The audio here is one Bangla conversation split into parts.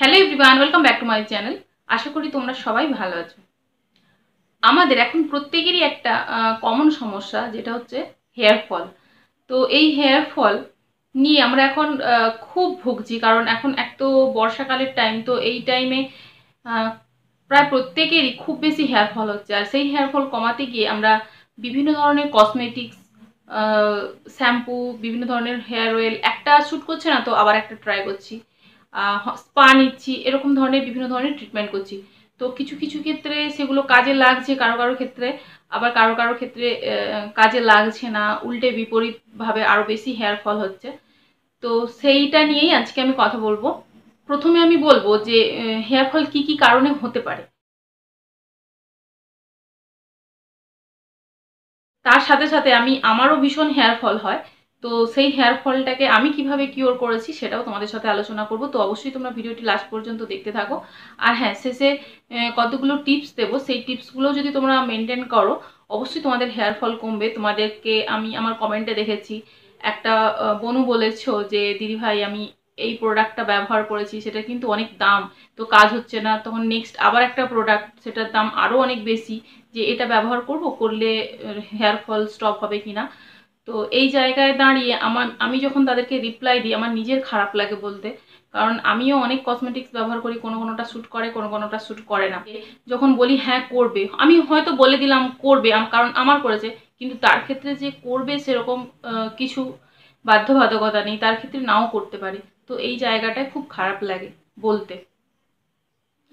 Hello everyone, welcome back to my channel. আশা করি তোমরা সবাই ভালো আছো। আমাদের এখন প্রত্যেকেরই একটা কমন সমস্যা, যেটা হচ্ছে হেয়ার ফল। তো এই হেয়ার ফল নিয়ে আমরা এখন খুব ভুগছি, কারণ এখন এক তো বর্ষাকালের টাইম, তো এই টাইমে প্রায় প্রত্যেকেরই খুব বেশি হেয়ার ফল হচ্ছে। আর সেই হেয়ার ফল কমাতে গিয়ে আমরা বিভিন্ন ধরনের কসমেটিক্স, শ্যাম্পু, বিভিন্ন ধরনের হেয়ার অয়েল, একটা শ্যুট করছে না তো আবার একটা ট্রাই করছি, স্পা নিচ্ছি, এরকম ধরনের বিভিন্ন ধরনের ট্রিটমেন্ট করছি। তো কিছু কিছু ক্ষেত্রে সেগুলো কাজে লাগছে, কারো কারো ক্ষেত্রে, আবার কারো কারো ক্ষেত্রে কাজে লাগছে না, উল্টে বিপরীতভাবে আরও বেশি হেয়ার ফল হচ্ছে। তো সেইটা নিয়েই আজকে আমি কথা বলবো। প্রথমে আমি বলবো যে হেয়ার ফল কী কী কারণে হতে পারে। তার সাথে সাথে আমারও ভীষণ হেয়ার ফল হয়, তো সেই হেয়ার ফলটাকে আমি কিভাবে কিওর করেছি সেটাও তোমাদের সাথে আলোচনা করব। তো অবশ্যই তোমরা ভিডিওটি লাস্ট পর্যন্ত দেখতে থাকো। আর হ্যাঁ, শেষে কতগুলো টিপস দেবো, সেই টিপসগুলো যদি তোমরা মেনটেন করো অবশ্যই তোমাদের হেয়ার ফল কমবে। তোমাদেরকে আমি আমার কমেন্টে দেখেছি একটা বনু বলেছো যে দিদি ভাই আমি এই প্রোডাক্টটা ব্যবহার করেছি, সেটা কিন্তু অনেক দাম, তো কাজ হচ্ছে না। তখন নেক্সট আবার একটা প্রোডাক্ট, সেটার দাম আরও অনেক বেশি, যে এটা ব্যবহার করব, করলে হেয়ার ফল স্টপ হবে কি না। তো এই জায়গায় দাঁড়িয়ে আমি যখন তাদেরকে রিপ্লাই দিই আমার নিজের খারাপ লাগে বলতে, কারণ আমিও অনেক কসমেটিক্স ব্যবহার করি, কোনো কোনোটা শ্যুট করে, কোনো কোনোটা শ্যুট করে না। যখন বলি হ্যাঁ করবে, আমি হয়তো বলে দিলাম করবে কারণ আমার করেছে, কিন্তু তার ক্ষেত্রে যে করবে সেরকম কিছু বাধ্যবাধকতা নেই, তার ক্ষেত্রে নাও করতে পারে। তো এই জায়গাটায় খুব খারাপ লাগে বলতে।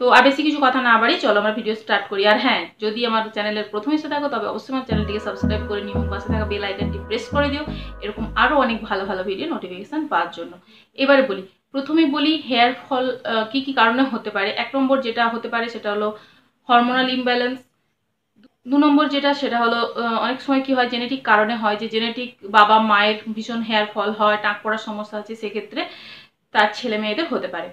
তো আর বেশি কিছু কথা না বাড়িয়ে চলো আমরা ভিডিও স্টার্ট করি। আর হ্যাঁ, যদি আমার চ্যানেলের প্রথম এসে থাকো তবে অবশ্যই আমার চ্যানেলটিকে সাবস্ক্রাইব করে নিও, পাশে থাকা বেল আইকনটি প্রেস করে দিও, এরকম আরও অনেক ভালো ভালো ভিডিও নোটিফিকেশান পাওয়ার জন্য। এবারে বলি, প্রথমে বলি হেয়ার ফল কী কী কারণে হতে পারে। 1 নম্বর যেটা হতে পারে সেটা হলো হরমোনাল ইমব্যালেন্স। 2 নম্বর যেটা, সেটা হলো অনেক সময় কি হয় জেনেটিক কারণে হয়, যে জেনেটিক বাবা মায়ের ভীষণ হেয়ার ফল হয়, টাক পড়ার সমস্যা আছে, সেক্ষেত্রে তার ছেলে মেয়েদের হতে পারে।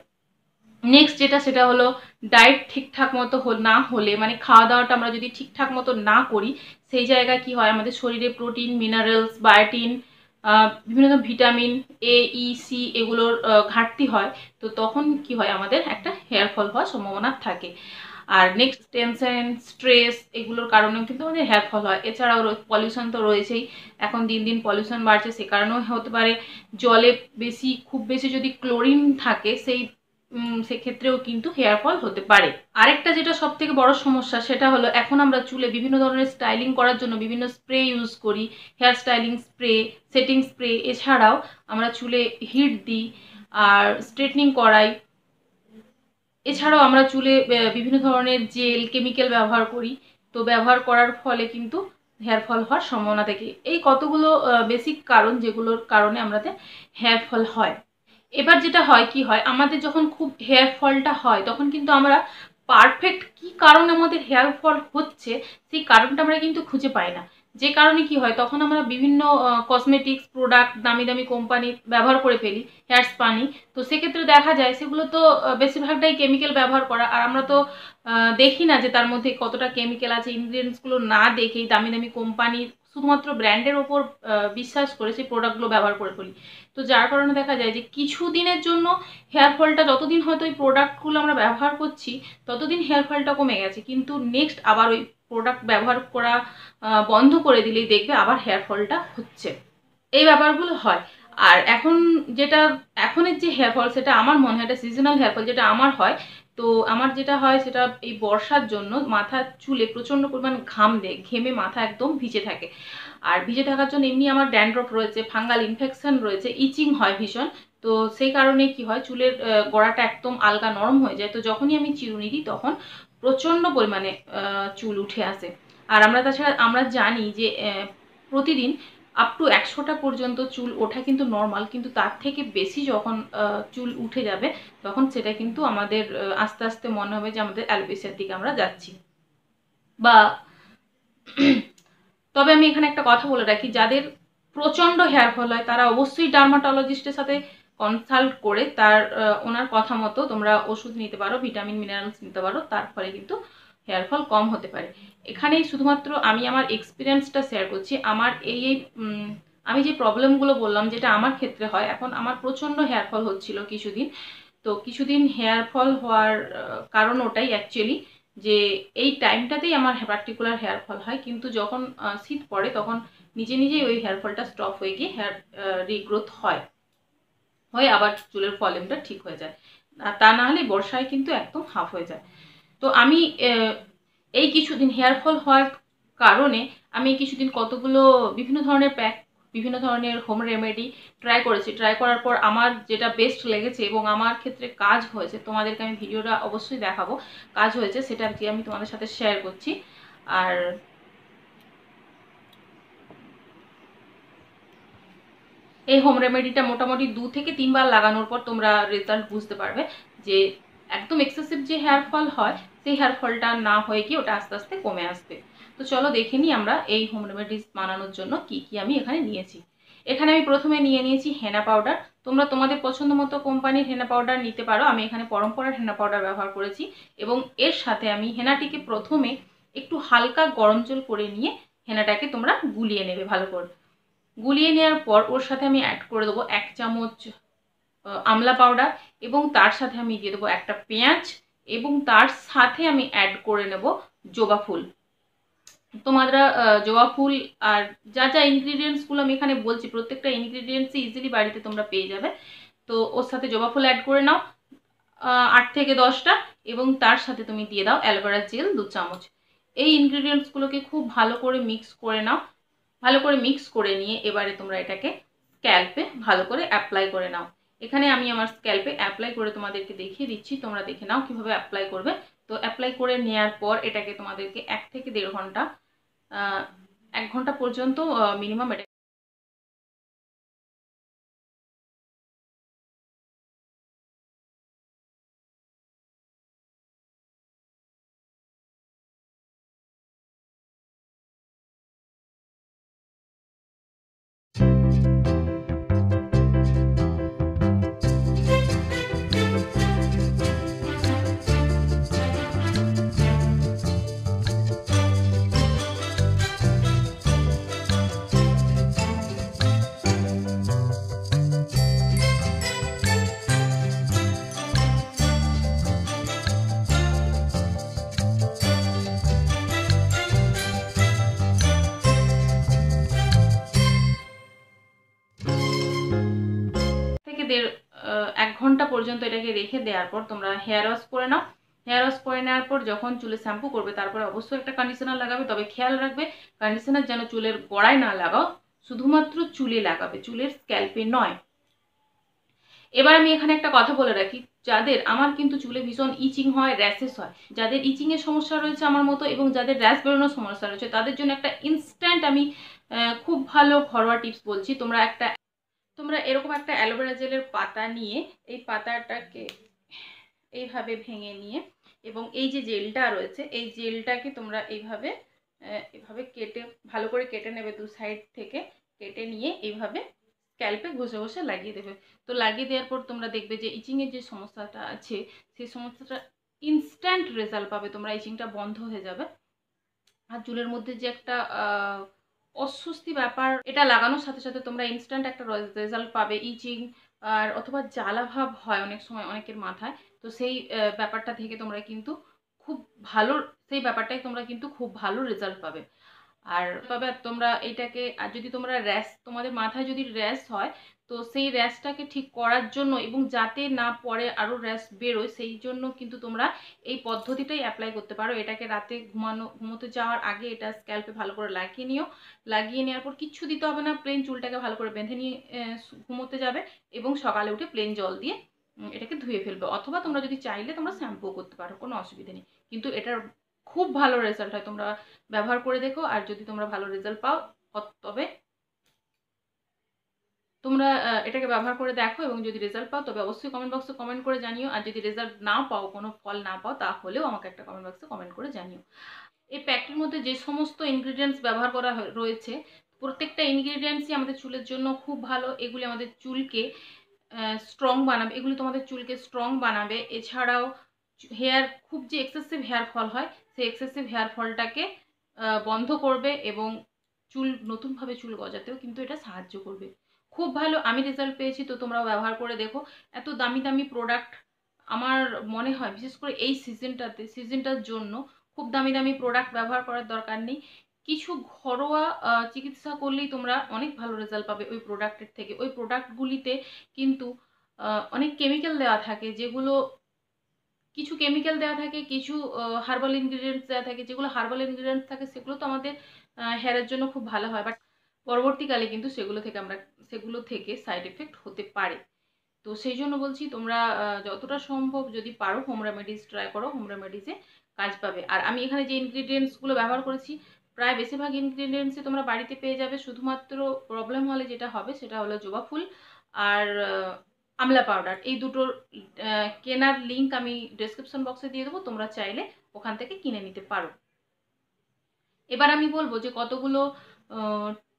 নেক্সট যেটা, সেটা হলো ডায়েট ঠিকঠাক মতো না হলে, মানে খাওয়া দাওয়াটা আমরা যদি ঠিকঠাক মতো না করি, সেই জায়গায় কি হয় আমাদের শরীরে প্রোটিন, মিনারেলস, বায়োটিন, বিভিন্ন ধরনের ভিটামিন এ, ই, সি এগুলোর ঘাটতি হয়। তো তখন কি হয় আমাদের একটা হেয়ার ফল হওয়ার সম্ভাবনা থাকে। আর নেক্সট টেনশন, স্ট্রেস এগুলোর কারণেও কিন্তু আমাদের হেয়ার ফল হয়। এছাড়াও পলিউশন তো রয়েছেই, এখন দিন দিন পলিউশন বাড়ছে, সে কারণেও হতে পারে। জলে খুব বেশি যদি ক্লোরিন থাকে সেক্ষেত্রেও কিন্তু হেয়ার ফল হতে পারে। আরেকটা যেটা সব থেকে বড় সমস্যা, সেটা হলো এখন আমরা চুলে বিভিন্ন ধরনের স্টাইলিং করার জন্য বিভিন্ন স্প্রে ইউজ করি, hair styling spray, setting spray, এছাড়াও আমরা চুলে হিট দিই আর স্ট্রেটনিং করাই, এছাড়াও আমরা চুলে বিভিন্ন ধরনের জেল, কেমিক্যাল ব্যবহার করি। তো ব্যবহার করার ফলে কিন্তু হেয়ার ফল হওয়ার সম্ভাবনা থাকে। এই কতগুলো বেসিক কারণ যেগুলোর কারণে আমাদের হেয়ার ফল হয়। এবার যেটা হয় কি হয়, আমাদের যখন খুব হেয়ার ফলটা হয় তখন কিন্তু আমরা পারফেক্ট কি কারণে আমাদের হেয়ার ফল হচ্ছে সেই কারণটা আমরা কিন্তু খুঁজে পাই না, যে কারণে কি হয় তখন আমরা বিভিন্ন কসমেটিক্স প্রোডাক্ট, দামি দামি কোম্পানি ব্যবহার করে ফেলি, হেয়ার স্পানি। তো সেক্ষেত্রে দেখা যায় সেগুলো তো বেশিরভাগটাই কেমিক্যাল ব্যবহার করা, আর আমরা তো দেখি না যে তার মধ্যে কতটা কেমিক্যাল আছে। ইনগ্রিডিয়েন্টসগুলো না দেখেই দামি দামি কোম্পানির, শুধুমাত্র ব্র্যান্ডের ওপর বিশ্বাস করে সেই প্রোডাক্টগুলো ব্যবহার করে ফেলি। তো যার কারণে দেখা যায় যে কিছু দিনের জন্য হেয়ার ফলটা, যতদিন হয়তো ওই প্রোডাক্টগুলো আমরা ব্যবহার করছি ততদিন হেয়ার ফলটা কমে গেছে, কিন্তু নেক্সট আবার ওই প্রোডাক্ট ব্যবহার করা বন্ধ করে দিলেই দেখবে আবার হেয়ার ফলটা হচ্ছে। এই ব্যাপারগুলো হয়। আর এখনের যে হেয়ার ফল, সেটা আমার মনে হয় এটা সিজনাল হেয়ার ফল, যেটা আমার হয়। তো আমার যেটা হয় সেটা এই বর্ষার জন্য মাথার চুলে প্রচণ্ড পরিমাণ ঘাম দেয়, ঘেমে মাথা একদম ভিজে থাকে। আর ভিজে থাকার জন্য এমনি আমার ড্যান্ড্রফ রয়েছে, ফাঙ্গাল ইনফেকশন রয়েছে, ইচিং হয় ভীষণ। তো সেই কারণে কি হয় চুলের গোড়াটা একদম আলগা নরম হয়ে যায়। তো যখনই আমি চিরুনি দিই তখন প্রচণ্ড পরিমাণে চুল উঠে আসে। আর তাছাড়া আমরা জানি যে প্রতিদিন আপ টু 100টা পর্যন্ত চুল ওঠা কিন্তু নর্মাল, কিন্তু তার থেকে বেশি যখন চুল উঠে যাবে তখন সেটা কিন্তু আমাদের আস্তে আস্তে মনে হবে যে আমাদের অ্যালোপেশিয়ার দিকে আমরা যাচ্ছি। তবে আমি এখানে একটা কথা বলে রাখি, যাদের প্রচণ্ড হেয়ার ফল হয় তারা অবশ্যই ডার্মাটোলজিস্টের সাথে কনসাল্ট করে ওনার কথা মতো তোমরা ওষুধ নিতে পারো, ভিটামিন, মিনারেলস নিতে পারো, তার ফলে কিন্তু হেয়ার ফল কম হতে পারে। এখানেই শুধুমাত্র আমি আমার এক্সপিরিয়েন্সটা শেয়ার করছি। আমার আমি যে প্রবলেমগুলো বললাম যেটা আমার ক্ষেত্রে হয়, এখন আমার প্রচণ্ড হেয়ার ফল হচ্ছিল কিছুদিন। तो किछुदिन हेयर फल होवार कारण ओटाई एक्चुअली जे एई टाइमटातेई आमार पार्टिकुलार हेयर फल हय किन्तु जखन शीत पड़े तखन निजे निजेई ओई हेयर फलटा स्टप हये गिये हेयर रिग्रोथ हय हय आबार चुलेर फलेमटा ठीक हये जाय আর তা না হলে বর্ষায় কিন্তু একদম হাফ হয়ে যায়। তো আমি এই কিছুদিন হেয়ার ফল হওয়ার কারণে আমি কিছুদিন কতগুলো বিভিন্ন ধরনের প্যাক বিভিন্ন ধরনের হোম রেমেডি ট্রাই করেছি। ট্রাই করার পর আমার যেটা বেস্ট লেগেছে এবং আমার ক্ষেত্রে কাজ হয়েছে তোমাদেরকে আমি ভিডিওটা অবশ্যই দেখাবো কাজ হয়েছে সেটা কি আমি তোমাদের সাথে শেয়ার করছি। আর এই হোম রেমেডিটা মোটামুটি 2 থেকে 3 বার লাগানোর পর তোমরা রেজাল্ট বুঝতে পারবে যে একদম এক্সেসিভ যে হেয়ার ফল হয় সেই হেয়ার ফলটা না হয়ে কি ওটা আস্তে আস্তে কমে আসবে। তো চলো দেখে নিই আমরা এই হোম রেমেডিস বানানোর জন্য কি কি আমি এখানে নিয়েছি। এখানে আমি প্রথমে নিয়ে নিয়েছি হেনা পাউডার। তোমরা তোমাদের পছন্দ মতো কোম্পানির হেনা পাউডার নিতে পারো। আমি এখানে পরম্পরার হেনা পাউডার ব্যবহার করেছি এবং এর সাথে আমি হেনাটিকে প্রথমে একটু হালকা গরম জল করে নিয়ে হেনাটাকে তোমরা গুলিয়ে নেবে ভালো করে। গুলিয়ে নেওয়ার পর ওর সাথে আমি অ্যাড করে দেবো 1 চামচ আমলা পাউডার এবং তার সাথে আমি দিয়ে দেবো একটা পেঁয়াজ এবং তার সাথে আমি অ্যাড করে নেব জবা ফুল। তোমরা জবা ফুল আর যা যা ইনগ্রিডিয়েন্টসগুলো আমি এখানে বলছি প্রত্যেকটা ইনগ্রিডিয়েন্টসই ইজিলি বাড়িতে তোমরা পেয়ে যাবে। তো ওর সাথে জবা ফুল অ্যাড করে নাও 8 থেকে 10টা এবং তার সাথে তুমি দিয়ে দাও অ্যালোভেরা জেল 2 চামচ। এই ইনগ্রিডিয়েন্টসগুলোকে খুব ভালো করে মিক্স করে নাও। ভালো করে মিক্স করে নিয়ে এবারে তোমরা এটাকে স্ক্যাল্পে ভালো করে অ্যাপ্লাই করে নাও। এখানে আমি আমার স্ক্যাল্পে অ্যাপ্লাই করে তোমাদেরকে দেখিয়ে দিচ্ছি, তোমরা দেখে নাও কীভাবে অ্যাপ্লাই করবে। তো অ্যাপ্লাই করে নেওয়ার পর এটাকে তোমাদেরকে 1 থেকে দেড় ঘন্টা 1 ঘন্টা পর্যন্ত মিনিমাম এটা ঘন্টা পর্যন্ত এটাকে রেখে দেওয়ার পর তোমরা হেয়ার ওয়াশ করে নাও। হেয়ার ওয়াশ করে নেওয়ার পর যখন চুলে শ্যাম্পু করবে তারপরে অবশ্যই একটা কন্ডিশনার লাগাবে। তবে খেয়াল রাখবে কন্ডিশনার যেন চুলের গোড়ায় না লাগাও, শুধুমাত্র চুলে লাগাবে, চুলের স্ক্যাল্পে নয়। এবার আমি এখানে একটা কথা বলে রাখি, যাদের আমার কিন্তু চুলে ভীষণ ইচিং হয়, র্যাশেস হয়, যাদের ইচিংয়ের সমস্যা রয়েছে আমার মতো এবং যাদের র্যাশ বেরোনোর সমস্যা রয়েছে তাদের জন্য একটা ইনস্ট্যান্ট আমি খুব ভালো ঘরোয়া টিপস বলছি। তোমরা এরকম একটা অ্যালোভেরা জেলের পাতা নিয়ে এই পাতাটাকে এইভাবে ভেঙে নিয়ে এবং এই যে জেলটা রয়েছে এই জেলটাকে তোমরা এইভাবে এভাবে কেটে ভালো করে কেটে নেবে, 2 সাইড থেকে কেটে নিয়ে এইভাবে স্ক্যাল্পে ঘষে ঘষে লাগিয়ে দেবে। তো লাগিয়ে দেওয়ার পর তোমরা দেখবে যে ইচিংয়ের যে সমস্যাটা আছে সেই সমস্যাটা ইনস্ট্যান্ট রেজাল্ট পাবে, তোমরা ইচিংটা বন্ধ হয়ে যাবে। আর চুলের মধ্যে যে একটা অস্বস্তি ব্যাপার, এটা লাগানোর সাথে সাথে তোমরা ইনস্ট্যান্ট একটা রেজাল্ট পাবে। ইচিং আর অথবা জ্বালাভাব হয় অনেক সময় অনেকের মাথায়, তো সেই ব্যাপারটা থেকে তোমরা কিন্তু খুব ভালো রেজাল্ট পাবে। আর তবে তোমরা এইটাকে আর যদি তোমরা র্যাশ তোমাদের মাথায় যদি র্যাশ হয় তো সেই র্যাশটাকে ঠিক করার জন্য এবং যাতে না পরে আরও র্যাশ বেরোয় সেই জন্য কিন্তু তোমরা এই পদ্ধতিটাই অ্যাপ্লাই করতে পারো। এটাকে রাতে ঘুমোতে যাওয়ার আগে এটা স্ক্যাল্পে ভালো করে লাগিয়ে নিও। লাগিয়ে নেওয়ার পর কিচ্ছু দিতে হবে না, প্লেন চুলটাকে ভালো করে বেঁধে নিয়ে ঘুমোতে যাবে এবং সকালে উঠে প্লেন জল দিয়ে এটাকে ধুয়ে ফেলবে। অথবা তোমরা যদি চাইলে তোমরা শ্যাম্পু করতে পারো, কোনো অসুবিধা নেই। কিন্তু এটার খুব ভালো রেজাল্ট হয়, তোমরা ব্যবহার করে দেখো। আর যদি তোমরা ভালো রেজাল্ট পাও তবে তোমরা এটাকে ব্যবহার করে দেখো এবং যদি রেজাল্ট পাও তবে অবশ্যই কমেন্ট বক্সে কমেন্ট করে জানিও। আর যদি রেজাল্ট না পাও, কোনো ফল না পাও, তাহলেও আমাকে একটা কমেন্ট বক্সে কমেন্ট করে জানিও। এই প্যাকটির মধ্যে যে সমস্ত ইনগ্রিডিয়েন্টস ব্যবহার করা রয়েছে প্রত্যেকটা ইনগ্রিডিয়েন্টসই আমাদের চুলের জন্য খুব ভালো। এগুলি আমাদের চুলকে স্ট্রং বানাবে, এছাড়াও হেয়ার খুব যে এক্সেসিভ হেয়ার ফল হয় সেই এক্সেসিভ হেয়ার ফলটাকে বন্ধ করবে এবং নতুনভাবে চুল গজাতেও কিন্তু এটা সাহায্য করবে। খুব ভালো আমি রেজাল্ট পেয়েছি, তো তোমরাও ব্যবহার করে দেখো। এত দামি দামি প্রোডাক্ট आमार मने हय विशेष करे एई सीजनटाते सीजनटार जोन्नो खूब दामी दामी प्रोडक्ट व्यवहार करार दरकार नेई। किछु घरोया चिकित्सा करलेई तोमरा अनेक भालो रेजाल्ट पाबे ओई प्रोडक्टेर थेके। ओई प्रोडक्टगुलिते किन्तु अनेक केमिक्याल देওয়া थाके, जेगुलो किछु केमिक्याल देওয়া थाके, किछु हार्बाल इनग्रेडिएंट्स देওয়া थाके। जेगुलो हार्बाल इनग्रेडिएंट्स थाके सेगुलो तो आमादेर हेयारेर जोन्नो खूब भालो हय, बाट परवर्तीकाले किन्तु सेगुलो थेके साइड इफेक्ट होते पारे। तो सेई जोन्नो बोलছি তোমরা যতটা সম্ভব যদি পারো হোম রেমেডিজ ট্রাই করো, হোম রেমেডিজে কাজ পাবে। আর আমি এখানে যে ইনগ্রেডিয়েন্টস গুলো ব্যবহার করেছি প্রায় বেশিরভাগ ইনগ্রেডিয়েন্টসই তোমরা বাড়িতে পেয়ে যাবে। শুধুমাত্র প্রবলেম হলে যেটা হবে সেটা হলো জবা ফুল আর আমলা পাউডার। এই দুটোর কেনার লিংক আমি ডেসক্রিপশন বক্সে দিয়ে দেবো, তোমরা চাইলে ওখান থেকে কিনে নিতে পারো। এবার আমি বলবো যে কতগুলো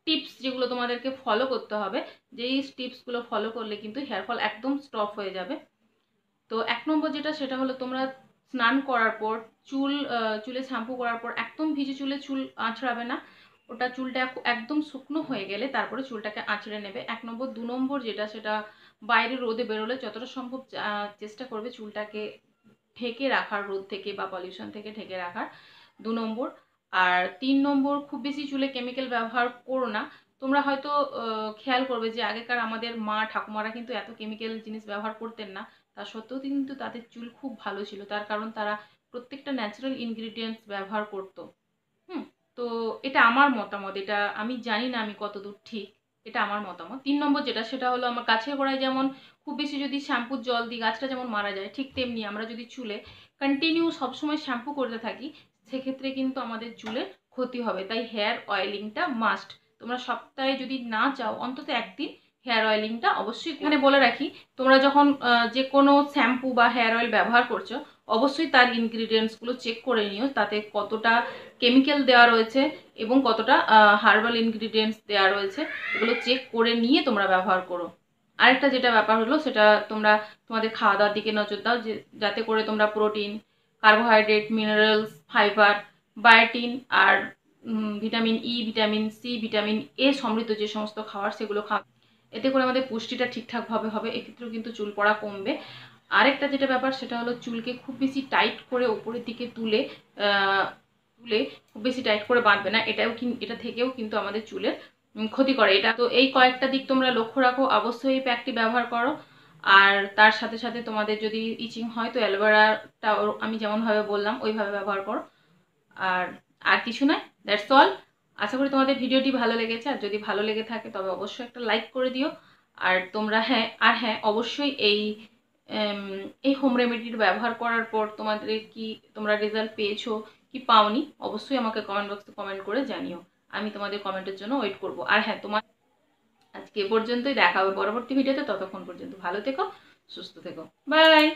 टिप्स जेगुलो तुम्हादेरके फलो करते होबे, जेई टिप्सगुलो फलो करले किन्तु हेयर फल एकदम स्टप हो जाबे। तो एक नम्बर जेटा सेटा हलो तोमरा स्नान करार पर चूले शैम्पू करार पर एकदम भिजे चूले चूल आँचड़ाबे ना, ओटा चूलटा एकदम शुकनो हये गेले तारपरे चूलटाके आँचड़े नेबे। एक नम्बर। दो नम्बर जेटा सेटा बाइरे रोदे बेरोले जतटा सम्भब चेष्टा करबे चूलटाके ढेके राखार, रोद थेके बा पल्यूशन थेके ढेके राखार। दो नम्बर। और तीन नम्बर, खूब बेशी चूले केमिकल व्यवहार करो ना। तोमरा हयतो खेयाल करबे जे आगेकार आमादेर मा ठाकुमारा किन्तु एतो केमिकल जिनिस व्यवहार करतेन ना, ता सत्त्वेओ किन्तु तादेर चूल खूब भालो छिलो, तार कारण तारा प्रत्येकटा न्याचुराल इनग्रेडिएंट्स व्यवहार करतो। तो एटा आमार मतामत, एटा आमी जानि ना आमी कतदूर ठीक, एटा आमार मतामत। तीन नम्बर जेटा सेटा हलो आमार गाछेर गोड़ाय जेमन खूब बेशी जोदि शैम्पुर जल दिई गाछटा जेमन मारा जाय, ठीक तेमनि आमरा जोदि चूले कन्टिन्यू सब समय शैम्पू करते थाकि से क्षेत्र में किन्तु आमादेर चूलेर क्षति होबे। ताई हेयर अयेलिंगटा मास्ट। तोमरा सप्ताहे जोदि ना चाओ अंतत एकदिन हेयर अयेलिंगटा अवश्यई। एखाने बोले राखि तोमरा जखन जे कोनो शैम्पू बा हेयर अयेल व्यवहार करछो अवश्यई तार इनग्रेडिएंट्सगुलो चेक करे निओ, ताते कतटा केमिक्याल देওয়া রয়েছে এবং কতটা হার্বাল ইনগ্রেডিয়েন্টস দেওয়া রয়েছে এগুলো চেক করে নিয়ে তোমরা ব্যবহার করো। আরেকটা যেটা ব্যাপার হলো সেটা তোমরা তোমাদের খাওয়া দাওয়ার দিকে নজর দাও, যে যাতে করে তোমরা protein, carbohydrate, minerals, fibre, biotin और vitamin E, vitamin C, vitamin A समृद्ध जे समस्त खावार सेगुलो खाओ, एते करे आमादेर पुष्टिटा ठीकठाक भावे होबे। एक क्षेत्रे किन्तु चूल पड़ा कमबे। आरेकटा जेटा ब्यापार सेटा हलो चूलके खूब बेशी टाइट करे ओपरेर दिके तुले खूब बेशी टाइट करे बांधबे ना, एटा थेकेओ किन्तु आमादेर चूलेर क्षति करे। एटा तो एई कयेकटा दिक तोमरा लक्ष्य राखो, अवश्यई पैकटी व्यवहार करो। और तार साथे साथे तुम्हारे जो इचिंग है तो एलोवेराटा आमी जेमन भावे बोललाम ओइभावे व्यवहार करो। और किछु ना, दैट्स अल। आशा करी तुम्हारे भिडियोटी भालो लेगेछे, और जदि भालो लेगे थाके तबे अवश्य एकटा लाइक करे दिओ। और तोमरा हाँ अवश्य एई होम रेमेडिर व्यवहार करार पर तुम्हारे कि तोमरा रेजाल्ट पेयेछो कि पाओनि अवश्य आमाके कमेंट बक्से कमेंट करे जानिओ। आमी तुम्हारे कमेंटेर जोन्नो वेट करब। और हाँ, तुम्हारे আজকে পর্যন্তই, দেখা হবে পরবর্তী ভিডিওতে। ততক্ষণ পর্যন্ত ভালো থেকো, সুস্থ থেকো, বাই।